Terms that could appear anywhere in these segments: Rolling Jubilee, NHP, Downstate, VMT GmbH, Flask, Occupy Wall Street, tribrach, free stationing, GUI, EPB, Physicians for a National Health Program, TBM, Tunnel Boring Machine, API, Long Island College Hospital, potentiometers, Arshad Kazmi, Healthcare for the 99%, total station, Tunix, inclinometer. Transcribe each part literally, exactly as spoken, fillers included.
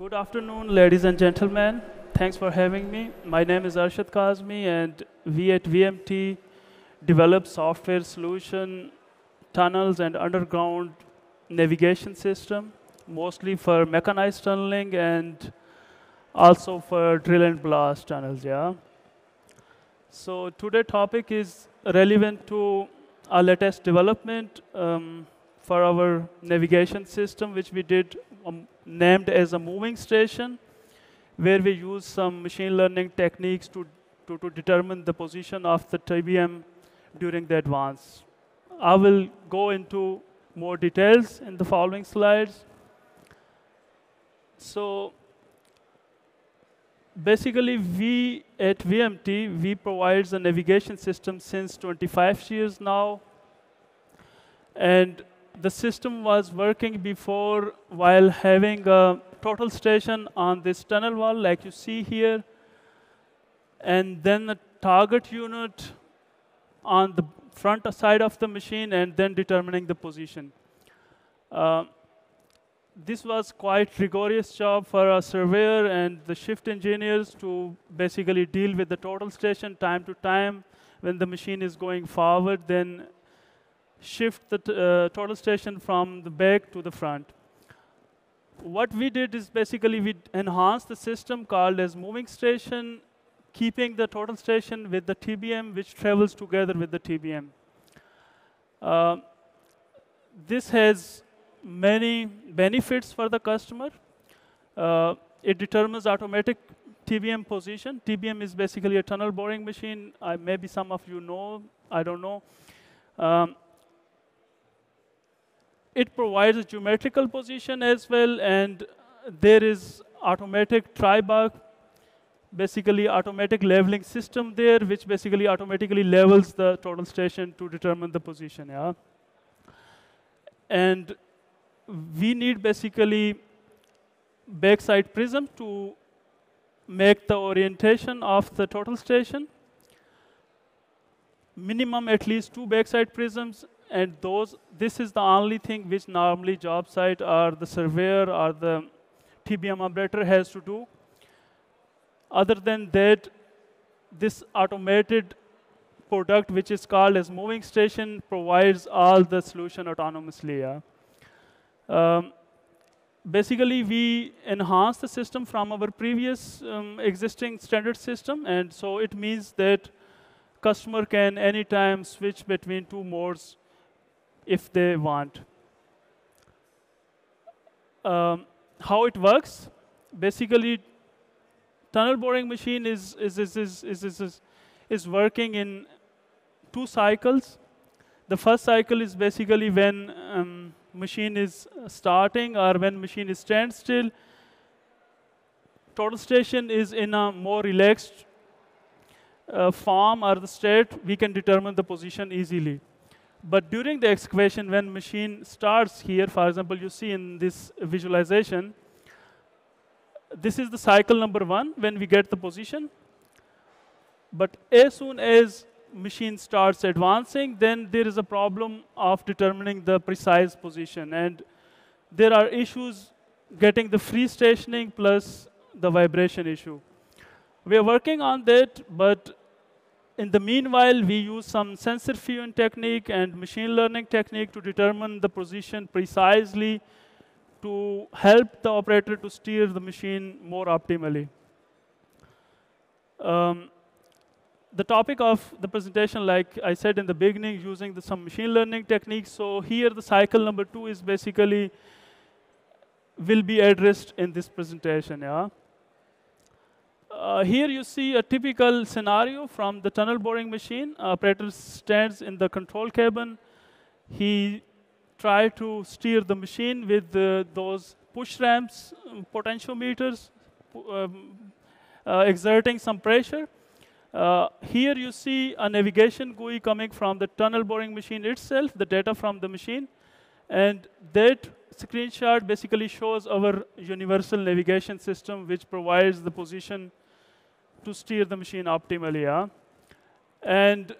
Good afternoon, ladies and gentlemen. Thanks for having me. My name is Arshad Kazmi, and we at V M T develop software solution tunnels and underground navigation system, mostly for mechanized tunneling and also for drill and blast tunnels. Yeah. So today's topic is relevant to our latest development um, for our navigation system, which we did um, named as a moving station, where we use some machine learning techniques to, to, to determine the position of the T B M during the advance. I will go into more details in the following slides. So basically, we at V M T, we provides a navigation system since twenty-five years now. And the system was working before while having a total station on this tunnel wall, like you see here. And then the target unit on the front side of the machine, and then determining the position. Uh, This was quite rigorous job for our surveyor and the shift engineers to basically deal with the total station time to time. When the machine is going forward, then shift the uh, total station from the back to the front. What we did is basically we enhanced the system called as moving station, keeping the total station with the T B M, which travels together with the T B M. Uh, this has many benefits for the customer. Uh, it determines automatic T B M position. T B M is basically a tunnel boring machine. I, maybe some of you know, I don't know. Um, it provides a geometrical position as well, and there is automatic tribrach, basically automatic leveling system there, which basically automatically levels the total station to determine the position. Yeah, and we need basically backside prism to make the orientation of the total station. Minimum at least two backside prisms, and those, this is the only thing which normally job site or the surveyor or the T B M operator has to do. Other than that, this automated product, which is called as moving station, provides all the solution autonomously. Yeah. Um, basically, we enhanced the system from our previous um, existing standard system, and so it means that customer can anytime switch between two modes if they want. Um, how it works? Basically, tunnel boring machine is is is is is is, is, is working in two cycles. The first cycle is basically when um, machine is starting or when machine is standstill. Total station is in a more relaxed uh, form or the state. We can determine the position easily. But during the excavation, when machine starts here, for example, you see in this visualization, this is the cycle number one when we get the position. But as soon as machine starts advancing, then there is a problem of determining the precise position. And there are issues getting the free stationing plus the vibration issue. We are working on that, but in the meanwhile, we use some sensor fusion technique and machine learning technique to determine the position precisely to help the operator to steer the machine more optimally. Um, The topic of the presentation, like I said in the beginning, using the, some machine learning techniques. So here the cycle number two is basically will be addressed in this presentation. Yeah. Uh, here you see a typical scenario from the tunnel boring machine. Operator stands in the control cabin. He tries to steer the machine with uh, those push ramps, potentiometers, um, uh, exerting some pressure. Uh, here you see a navigation G U I coming from the tunnel boring machine itself, the data from the machine. And that screenshot basically shows our universal navigation system, which provides the position to steer the machine optimally. Yeah? And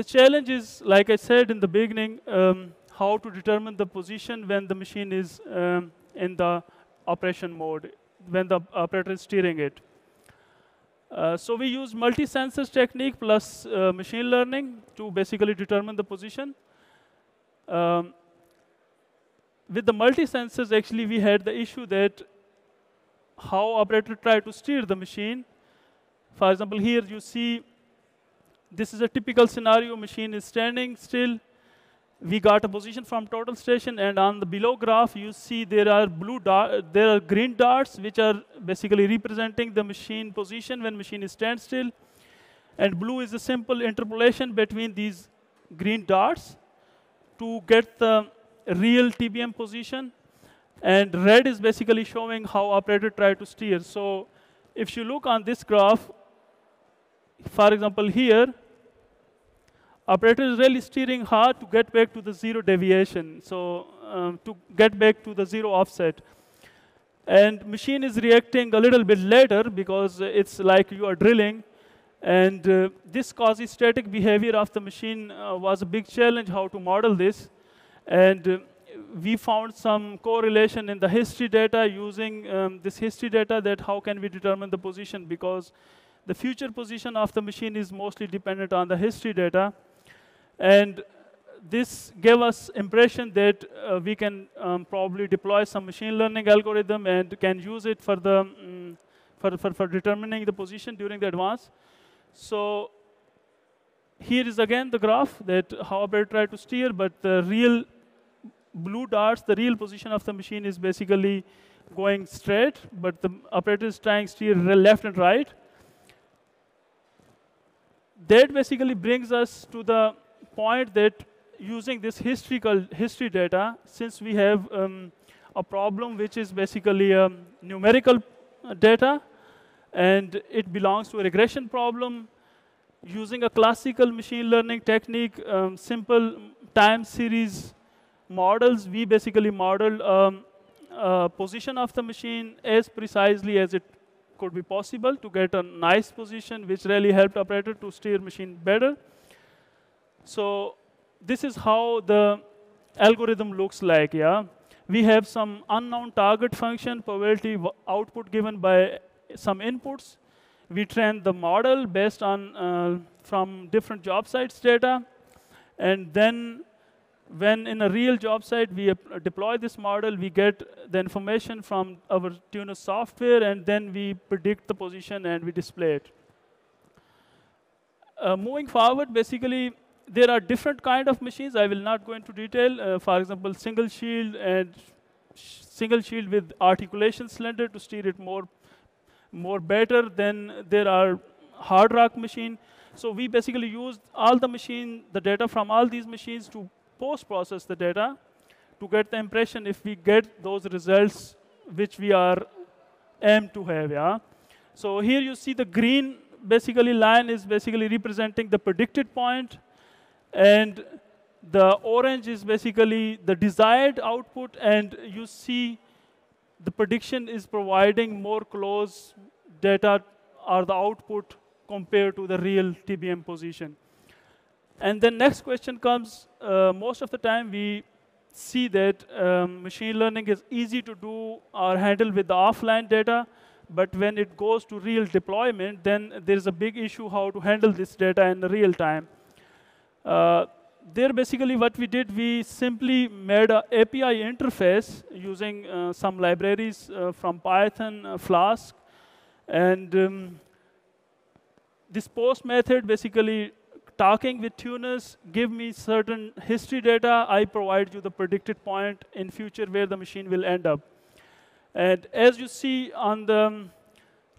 the challenge is, like I said in the beginning, um, how to determine the position when the machine is um, in the operation mode when the operator is steering it. Uh, so we use multi-sensors technique plus uh, machine learning to basically determine the position. Um, with the multi-sensors, actually, we had the issue that how operator tried to steer the machine. For example, here you see this is a typical scenario. Machine is standing still. We got a position from total station, and on the below graph, you see there are blue dot, there are green dots, which are basically representing the machine position when machine is standstill, and blue is a simple interpolation between these green dots to get the real T B M position, and red is basically showing how operator tried to steer. So, if you look on this graph, for example, here. Operator is really steering hard to get back to the zero deviation, so um, to get back to the zero offset. And machine is reacting a little bit later because it's like you are drilling. And uh, this causes static behavior of the machine uh, was a big challenge how to model this. And uh, we found some correlation in the history data using um, this history data that how can we determine the position, because the future position of the machine is mostly dependent on the history data. And this gave us impression that uh, we can um, probably deploy some machine learning algorithm and can use it for, the, um, for, for, for determining the position during the advance. So here is again the graph that how operator tried to steer, but the real blue dots, the real position of the machine is basically going straight, but the operator is trying to steer left and right. That basically brings us to the point that using this historical history data, since we have um, a problem which is basically um, numerical data, and it belongs to a regression problem, using a classical machine learning technique, um, simple time series models, we basically modeled um, uh, position of the machine as precisely as it could be possible to get a nice position, which really helped operator to steer machine better. So this is how the algorithm looks like. Yeah, we have some unknown target function, probability output given by some inputs. We train the model based on uh, from different job sites data, and then when in a real job site we deploy this model, we get the information from our Tunix software, and then we predict the position and we display it. Uh, moving forward, basically there are different kind of machines. I will not go into detail. Uh, for example, single shield and sh single shield with articulation cylinder to steer it more, more better. Then there are hard rock machine. So we basically used all the machine, the data from all these machines to post-process the data to get the impression if we get those results which we are aimed to have. Yeah. So here you see the green basically line is basically representing the predicted point, and the orange is basically the desired output, and you see the prediction is providing more close data or the output compared to the real T B M position. And then next question comes, uh, most of the time we see that um, machine learning is easy to do or handle with the offline data, but when it goes to real deployment, then there's a big issue how to handle this data in real time. Uh, there basically what we did, we simply made an A P I interface using uh, some libraries uh, from Python, uh, Flask, and um, this post method basically talking with Tunix, give me certain history data, I provide you the predicted point in future where the machine will end up. And as you see on the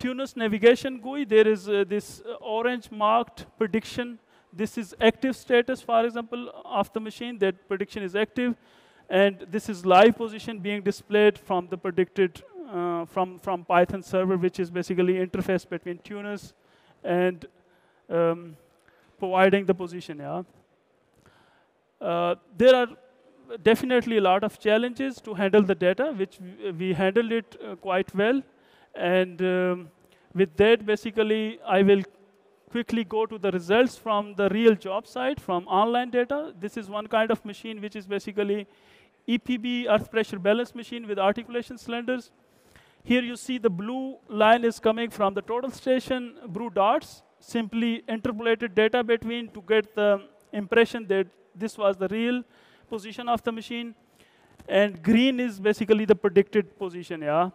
Tunix navigation G U I, there is uh, this orange marked prediction. This is active status, for example, of the machine, that prediction is active. And this is live position being displayed from the predicted, uh, from, from Python server, which is basically interface between Tunix and um, providing the position. Yeah. Uh, there are definitely a lot of challenges to handle the data, which we handled it uh, quite well. And um, with that, basically, I will quickly go to the results from the real job site, from online data. This is one kind of machine, which is basically E P B, earth pressure balance machine with articulation cylinders. Here you see the blue line is coming from the total station, blue dots, simply interpolated data between to get the impression that this was the real position of the machine. And green is basically the predicted position, yeah.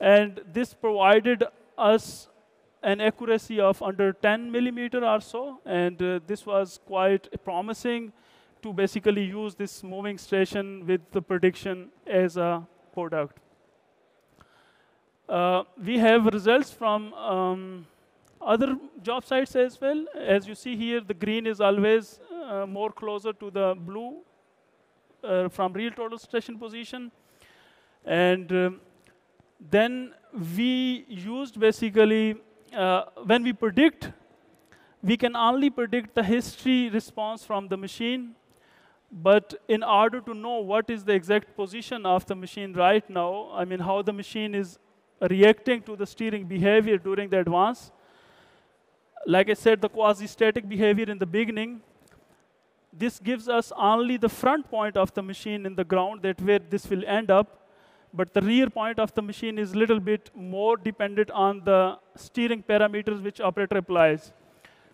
And this provided us an accuracy of under ten millimeter or so. And uh, this was quite promising to basically use this moving station with the prediction as a product. Uh, we have results from um, other job sites as well. As you see here, the green is always uh, more closer to the blue uh, from real total station position. And um, then we used basically, uh, when we predict, we can only predict the history response from the machine. But in order to know what is the exact position of the machine right now, I mean, how the machine is reacting to the steering behavior during the advance. Like I said, the quasi-static behavior in the beginning, this gives us only the front point of the machine in the ground, that where this will end up. But the rear point of the machine is a little bit more dependent on the steering parameters which operator applies.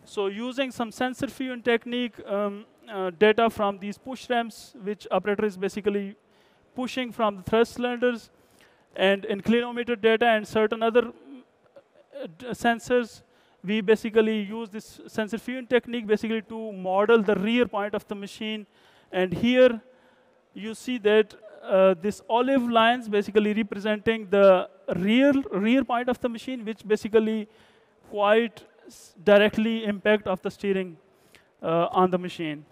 So using some sensor fusion technique, um, uh, data from these push ramps, which operator is basically pushing from the thrust cylinders, and inclinometer data and certain other uh, sensors, we basically use this sensor fusion technique basically to model the rear point of the machine. And here you see that uh, this olive lines basically representing the rear, rear point of the machine, which basically quite directly impact of the steering uh, on the machine.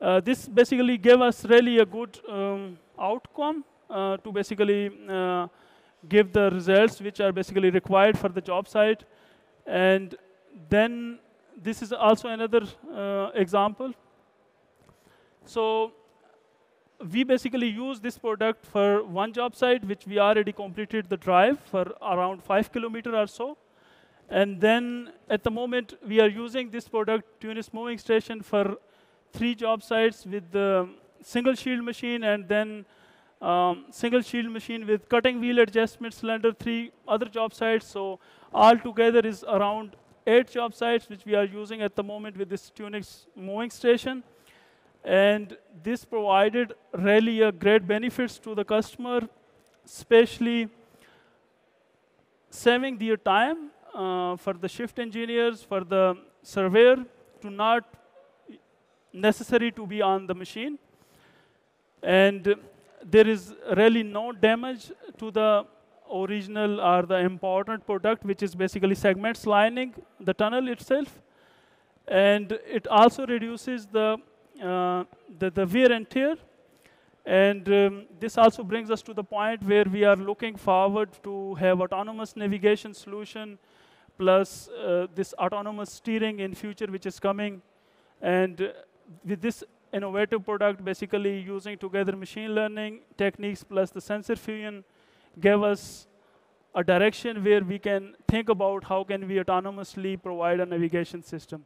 Uh, this basically gave us really a good um, outcome uh, to basically uh, give the results which are basically required for the job site. And then this is also another uh, example. So we basically use this product for one job site, which we already completed the drive for around five kilometers or so. And then at the moment, we are using this product, Tunix Moving Station, for three job sites with the single shield machine, and then um, single shield machine with cutting wheel adjustment cylinder, three other job sites. So all together is around eight job sites, which we are using at the moment with this Tunix Moving Station. And this provided really a great benefits to the customer, especially saving their time. Uh, for the shift engineers, for the surveyor, to not necessary to be on the machine. And there is really no damage to the original or the important product, which is basically segments lining the tunnel itself. And it also reduces the, uh, the, the wear and tear. And um, this also brings us to the point where we are looking forward to have autonomous navigation solution plus uh, this autonomous steering in future, which is coming. And uh, with this innovative product, basically using together machine learning techniques plus the sensor fusion, gave us a direction where we can think about how can we autonomously provide a navigation system.